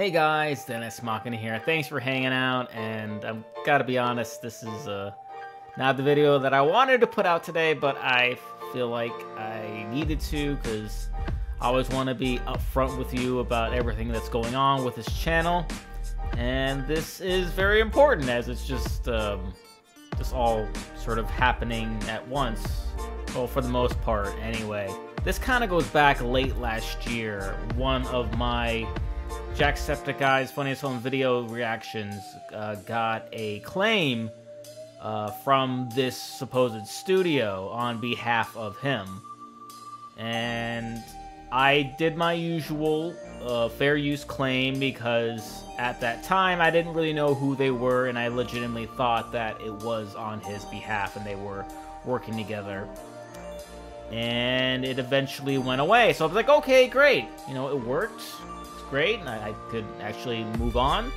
Hey guys, Dennis Mokken here. Thanks for hanging out, and I've got to be honest, this is not the video that I wanted to put out today, but I feel like I needed to because I always want to be upfront with you about everything that's going on with this channel, and this is very important as it's just all sort of happening at once, well, for the most part, anyway. This kind of goes back late last year. One of my Jacksepticeye's Funniest Home Video Reactions got a claim from this supposed studio on behalf of him. And I did my usual fair use claim because at that time I didn't really know who they were, and I legitimately thought that it was on his behalf and they were working together. And it eventually went away. So I was like, okay, great. You know, it worked. Great, and I could actually move on.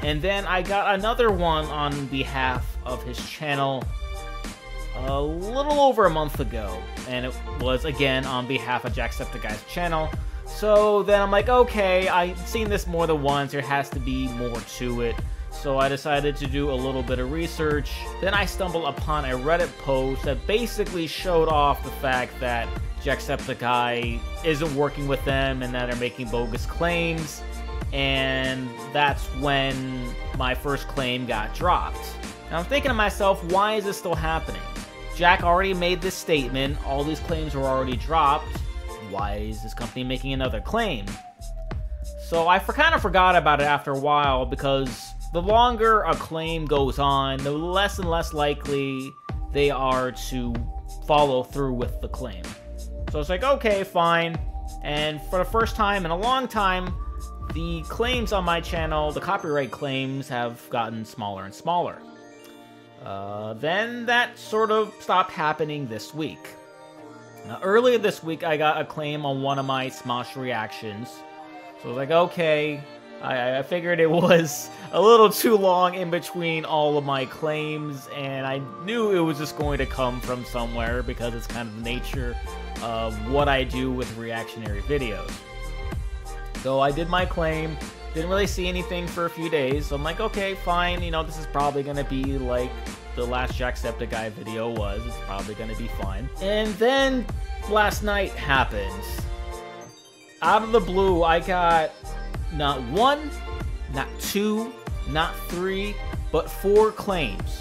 And then I got another one on behalf of his channel a little over a month ago, and it was again on behalf of Jacksepticeye's channel. So then I'm like, okay, I've seen this more than once, there has to be more to it. So I decided to do a little bit of research. Then I stumbled upon a Reddit post that basically showed off the fact that Jacksepticeye isn't working with them and that they're making bogus claims, and that's when my first claim got dropped. And I'm thinking to myself, why is this still happening? Jack already made this statement, all these claims were already dropped, why is this company making another claim? So I kind of forgot about it after a while, because the longer a claim goes on, the less and less likely they are to follow through with the claim. So it's like, okay, fine. And for the first time in a long time, the claims on my channel, the copyright claims, have gotten smaller and smaller. Then that sort of stopped happening this week. Now, earlier this week, I got a claim on one of my Smosh reactions. So I was like, okay, I figured it was a little too long in between all of my claims, and I knew it was just going to come from somewhere because it's kind of the nature of what I do with reactionary videos. So I did my claim, didn't really see anything for a few days, so I'm like, okay, fine, you know, this is probably gonna be like the last Jacksepticeye video was, it's probably gonna be fine. And then last night happens. Out of the blue, I got not one, not two, not three, but four claims.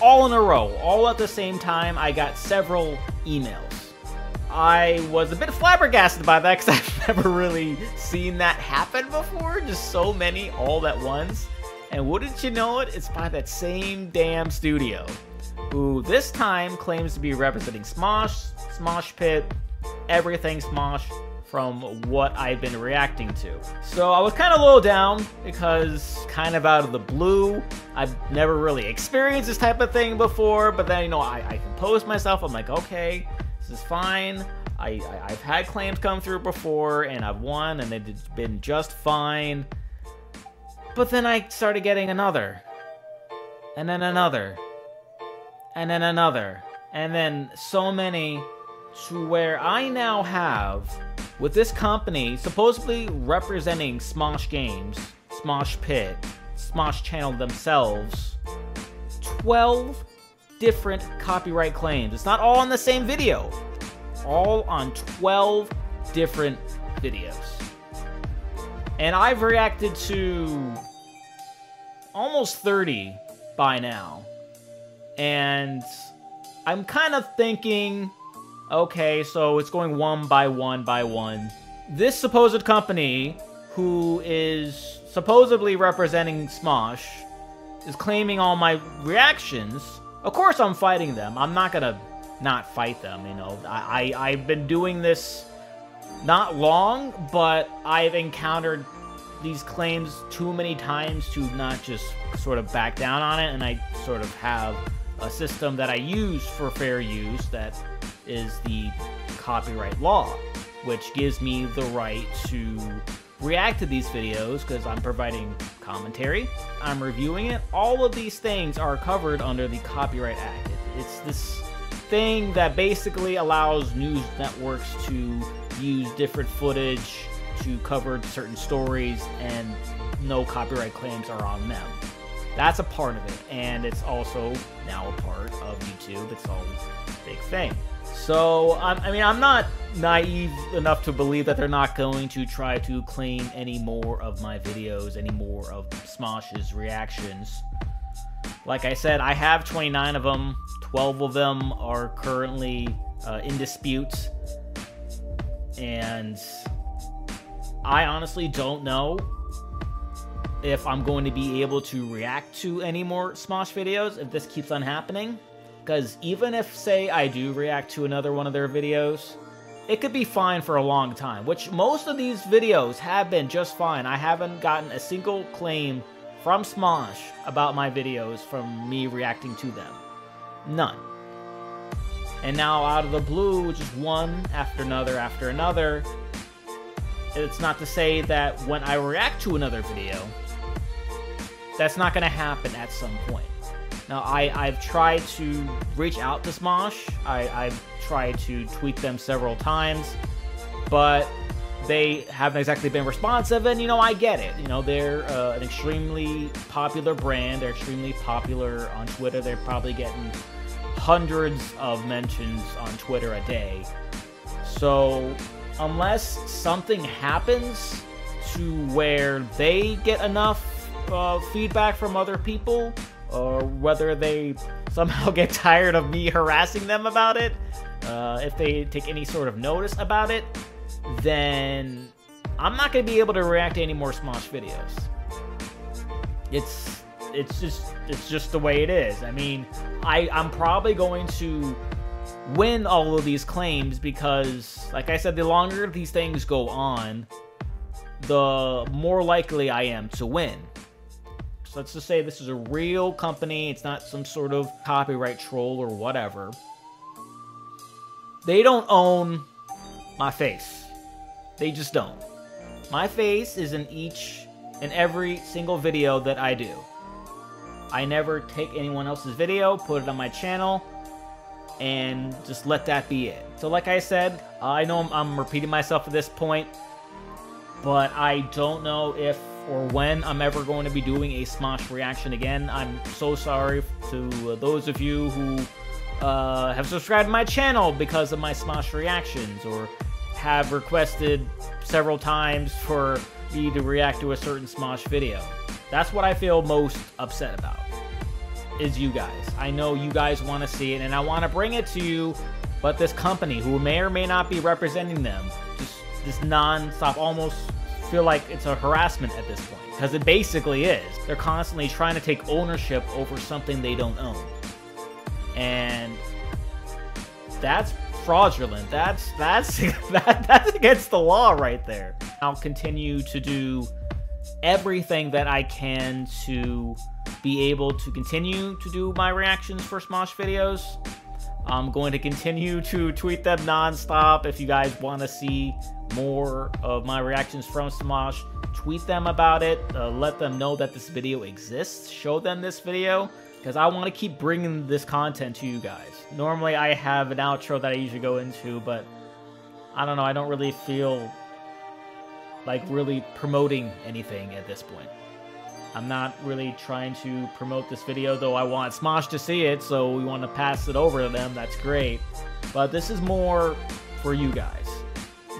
All in a row, all at the same time. I got several emails. I was a bit flabbergasted by that because I've never really seen that happen before. Just so many all at once. And wouldn't you know it, it's by that same damn studio, who this time claims to be representing Smosh, Smosh Pit, everything Smosh, from what I've been reacting to. So I was kind of a little down because kind of out of the blue. I've never really experienced this type of thing before, but then, you know, I composed myself. I'm like, okay, this is fine. I've had claims come through before and I've won and they've been just fine. But then I started getting another, and then another, and then another, and then so many, to where I now have, with this company supposedly representing Smosh Games, Smosh Pit, Smosh Channel themselves, 12 different copyright claims. It's not all on the same video. All on 12 different videos. And I've reacted to almost 30 by now. And I'm kind of thinking, okay, so it's going one by one by one. This supposed company, who is supposedly representing Smosh, is claiming all my reactions. Of course I'm fighting them. I'm not gonna not fight them, you know. I've been doing this not long, but I've encountered these claims too many times to not just sort of back down on it, and I sort of have a system that I use for fair use that is the copyright law, which gives me the right to react to these videos because I'm providing commentary, I'm reviewing it. All of these things are covered under the Copyright Act. It's this thing that basically allows news networks to use different footage who covered certain stories and no copyright claims are on them. That's a part of it, and it's also now a part of YouTube. It's all this big thing. So, I mean, I'm not naive enough to believe that they're not going to try to claim any more of my videos, any more of Smosh's reactions. Like I said, I have 29 of them. 12 of them are currently in dispute. And I honestly don't know if I'm going to be able to react to any more Smosh videos if this keeps on happening. Because even if, say, I do react to another one of their videos, it could be fine for a long time, which most of these videos have been just fine. I haven't gotten a single claim from Smosh about my videos from me reacting to them. None. And now out of the blue, just one after another after another. It's not to say that when I react to another video, that's not going to happen at some point. Now, I've tried to reach out to Smosh. I've tried to tweet them several times, but they haven't exactly been responsive, and, you know, I get it. You know, they're an extremely popular brand. They're extremely popular on Twitter. They're probably getting hundreds of mentions on Twitter a day. So unless something happens to where they get enough feedback from other people, or whether they somehow get tired of me harassing them about it, if they take any sort of notice about it, then I'm not going to be able to react to any more Smosh videos. It's just the way it is. I mean, I'm probably going to win all of these claims because, like I said, the longer these things go on, the more likely I am to win. So let's just say this is a real company. It's not some sort of copyright troll or whatever. They don't own my face. They just don't. My face is in each and every single video that I do. I never take anyone else's video, put it on my channel, and just let that be it. So like I said, I know I'm repeating myself at this point, but I don't know if or when I'm ever going to be doing a Smosh reaction again. I'm so sorry to those of you who have subscribed to my channel because of my Smosh reactions, or have requested several times for me to react to a certain Smosh video. That's what I feel most upset about, is you guys. I know you guys want to see it, and I want to bring it to you, but this company, who may or may not be representing them, just non-stop, almost feel like it's a harassment at this point, because it basically is. They're constantly trying to take ownership over something they don't own, and that's fraudulent. That's against the law right there. I'll continue to do everything that I can to be able to continue to do my reactions for Smosh videos. I'm going to continue to tweet them non-stop. If you guys want to see more of my reactions from Smosh, tweet them about it. Let them know that this video exists. Show them this video, because I want to keep bringing this content to you guys. Normally I have an outro that I usually go into, but I don't know, I don't really feel like really promoting anything at this point. I'm not really trying to promote this video, though I want Smosh to see it, so we want to pass it over to them. That's great, but this is more for you guys.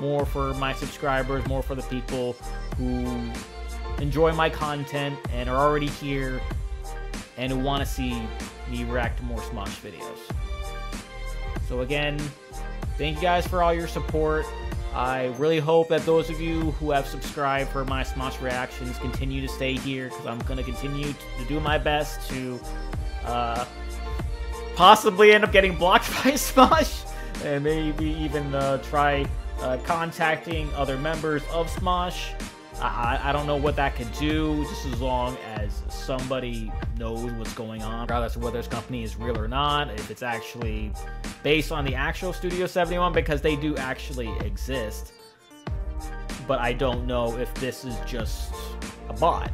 More for my subscribers, more for the people who enjoy my content and are already here and who want to see me react to more Smosh videos. So again, thank you guys for all your support. I really hope that those of you who have subscribed for my Smosh reactions continue to stay here, because I'm going to continue to do my best to possibly end up getting blocked by Smosh, and maybe even try contacting other members of Smosh. I don't know what that could do, just as long as somebody knows what's going on, regardless of whether this company is real or not, if it's actually based on the actual Studio 71, because they do actually exist. But I don't know if this is just a bot.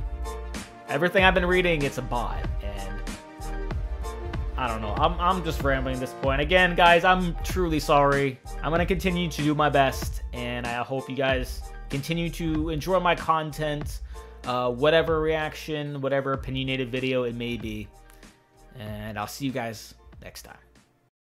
Everything I've been reading, it's a bot, and I don't know. I'm just rambling at this point. Again, guys, I'm truly sorry. I'm going to continue to do my best, and I hope you guys continue to enjoy my content, whatever reaction, whatever opinionated video it may be. And I'll see you guys next time.